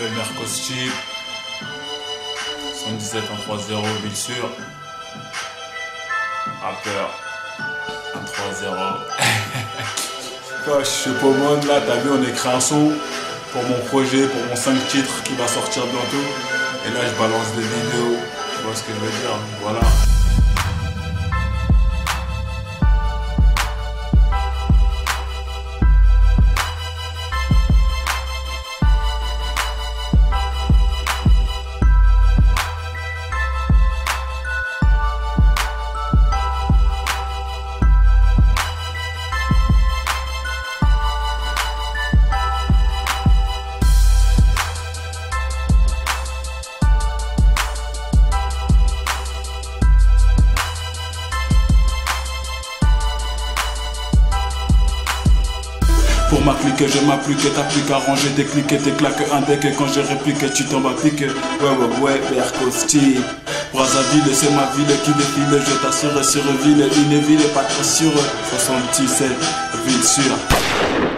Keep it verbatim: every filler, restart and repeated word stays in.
Le Mercostype, cent dix-sept un trois zéro, ville sûre. Rappeur, un trois zéro. Je suis pas au monde là, t'as vu, on écrit un son pour mon projet, pour mon cinq titres qui va sortir bientôt. Et là, je balance des vidéos, tu vois ce que je veux dire, voilà. Pour ma clique, je m'applique, t'applique à ranger tes clics et tes claques, un deck, et quand j'ai répliqué, tu t'en vas cliquer. Ouais, ouais, ouais, Mercostype. Brazzaville, c'est ma ville qui défile, je t'assure, sur ville, une ville, pas très sûre, soixante-dix-sept, ville sûre.